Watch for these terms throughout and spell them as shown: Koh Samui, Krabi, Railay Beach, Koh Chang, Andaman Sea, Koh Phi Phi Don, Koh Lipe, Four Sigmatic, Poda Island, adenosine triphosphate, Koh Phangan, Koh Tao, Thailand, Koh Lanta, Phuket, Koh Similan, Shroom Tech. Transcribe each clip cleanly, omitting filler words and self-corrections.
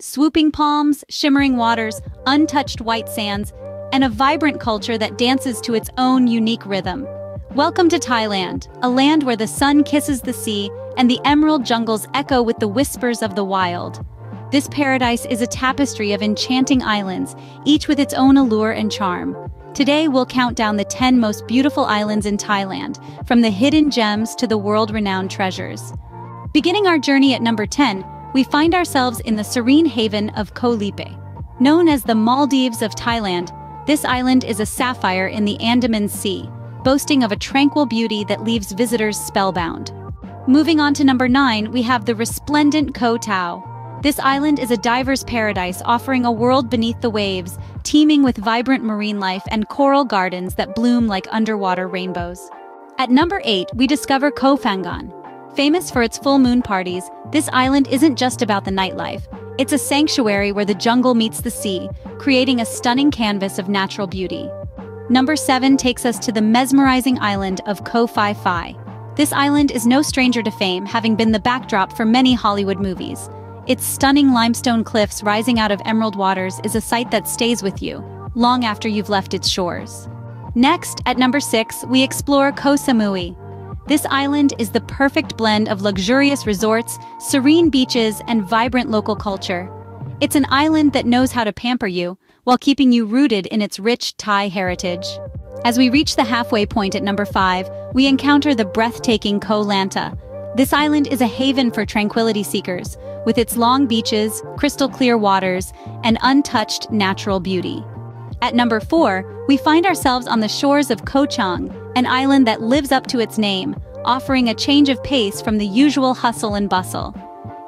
swooping palms, shimmering waters, untouched white sands, and a vibrant culture that dances to its own unique rhythm. Welcome to Thailand, a land where the sun kisses the sea and the emerald jungles echo with the whispers of the wild. This paradise is a tapestry of enchanting islands, each with its own allure and charm. Today we'll count down the 10 most beautiful islands in Thailand, from the hidden gems to the world-renowned treasures. Beginning our journey at number 10, we find ourselves in the serene haven of Koh Lipe. Known as the Maldives of Thailand, this island is a sapphire in the Andaman Sea, boasting of a tranquil beauty that leaves visitors spellbound. Moving on to number 9, we have the resplendent Koh Tao. This island is a diver's paradise, offering a world beneath the waves, teeming with vibrant marine life and coral gardens that bloom like underwater rainbows. At number 8, we discover Koh Phangan. Famous for its full moon parties, this island isn't just about the nightlife. It's a sanctuary where the jungle meets the sea, creating a stunning canvas of natural beauty. Number 7 takes us to the mesmerizing island of Koh Phi Phi. This island is no stranger to fame, having been the backdrop for many Hollywood movies. Its stunning limestone cliffs rising out of emerald waters is a sight that stays with you, long after you've left its shores. Next, at number 6, we explore Koh Samui. This island is the perfect blend of luxurious resorts, serene beaches, and vibrant local culture. It's an island that knows how to pamper you, while keeping you rooted in its rich Thai heritage. As we reach the halfway point at number 5, we encounter the breathtaking Koh Lanta. This island is a haven for tranquility seekers, with its long beaches, crystal-clear waters, and untouched natural beauty. At number 4, we find ourselves on the shores of Koh Chang, an island that lives up to its name, offering a change of pace from the usual hustle and bustle.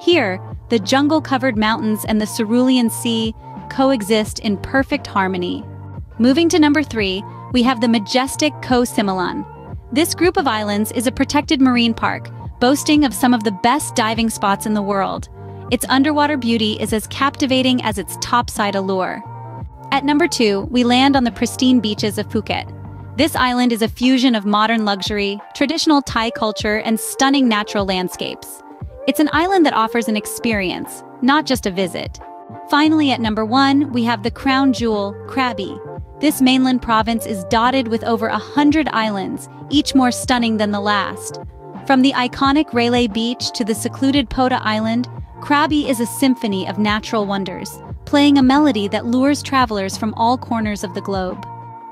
Here, the jungle-covered mountains and the cerulean sea coexist in perfect harmony. Moving to number 3, we have the majestic Koh Similan. This group of islands is a protected marine park, boasting of some of the best diving spots in the world. Its underwater beauty is as captivating as its topside allure. At number 2, we land on the pristine beaches of Phuket. This island is a fusion of modern luxury, traditional Thai culture, and stunning natural landscapes. It's an island that offers an experience, not just a visit. Finally, at number 1, we have the crown jewel, Krabi. This mainland province is dotted with over 100 islands, each more stunning than the last. From the iconic Railay Beach to the secluded Poda Island, Krabi is a symphony of natural wonders, playing a melody that lures travelers from all corners of the globe.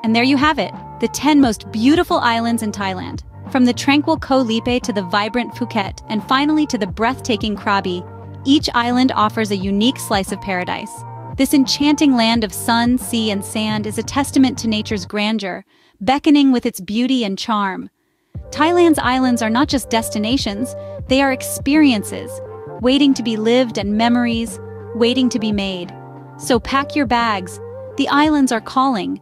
And there you have it, the 10 most beautiful islands in Thailand. From the tranquil Koh Lipe to the vibrant Phuket, and finally to the breathtaking Krabi, each island offers a unique slice of paradise. This enchanting land of sun, sea, and sand is a testament to nature's grandeur, beckoning with its beauty and charm. Thailand's islands are not just destinations, they are experiences, waiting to be lived and memories, waiting to be made. So pack your bags, the islands are calling.